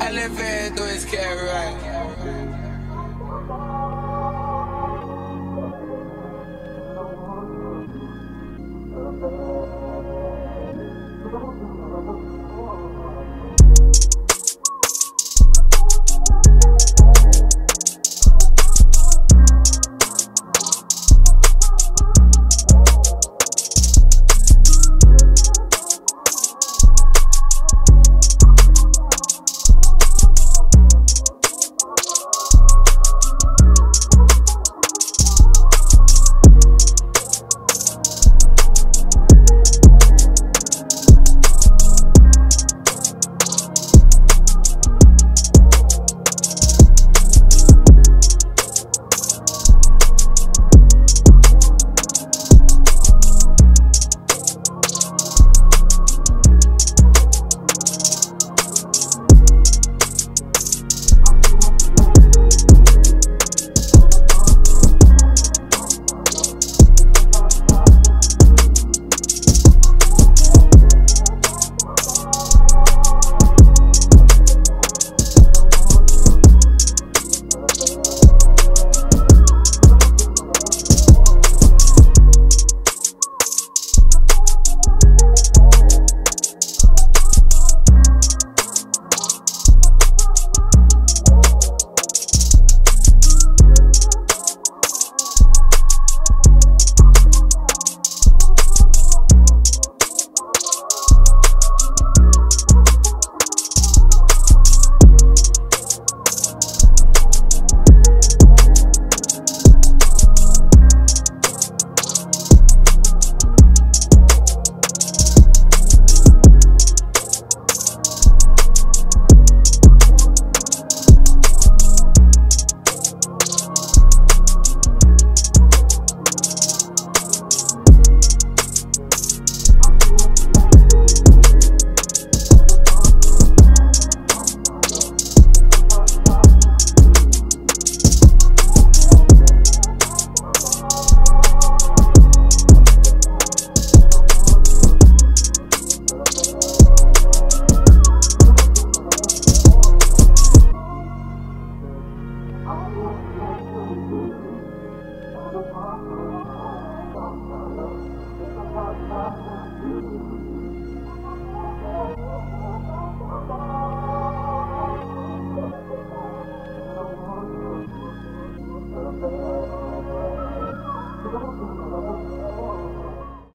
Elevator is scary, right?